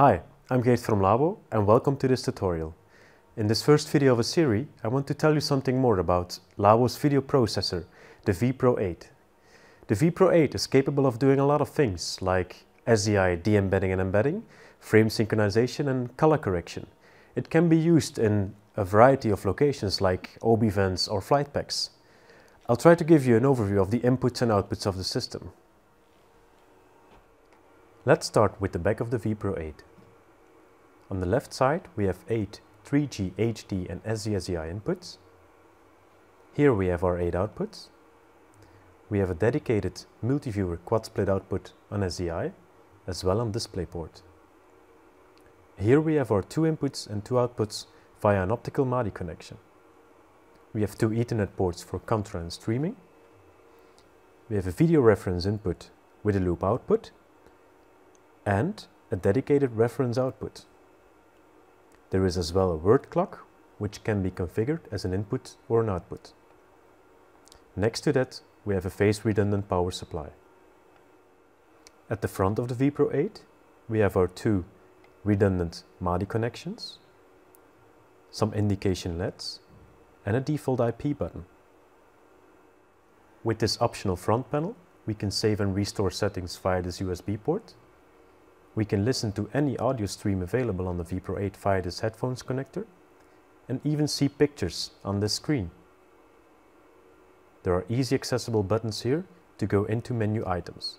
Hi, I'm Geert from LAWO and welcome to this tutorial. In this first video of a series, I want to tell you something more about LAWO's video processor, the V__pro8. The V__pro8 is capable of doing a lot of things like SEI de-embedding and embedding, frame synchronization and color correction. It can be used in a variety of locations like OB vents or flight packs. I'll try to give you an overview of the inputs and outputs of the system. Let's start with the back of the V__pro8. On the left side we have 8 3G, HD and SEI inputs. Here we have our 8 outputs. We have a dedicated multi-viewer quad-split output on SEI, as well on DisplayPort. Here we have our 2 inputs and 2 outputs via an optical MADI connection. We have 2 Ethernet ports for contra and streaming. We have a video reference input with a loop output and a dedicated reference output. There is as well a word clock, which can be configured as an input or an output. Next to that, we have a phase-redundant power supply. At the front of the V__pro8, we have our 2 redundant MADI connections, some indication LEDs, and a default IP button. With this optional front panel, we can save and restore settings via this USB port. We can listen to any audio stream available on the V__pro8 via this headphones connector, and even see pictures on this screen. There are easy accessible buttons here to go into menu items.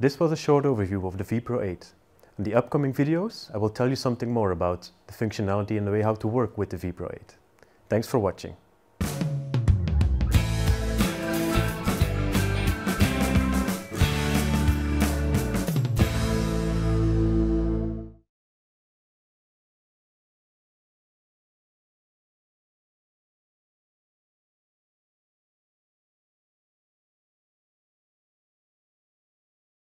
This was a short overview of the V__pro8. In the upcoming videos, I will tell you something more about the functionality and the way how to work with the V__pro8. Thanks for watching.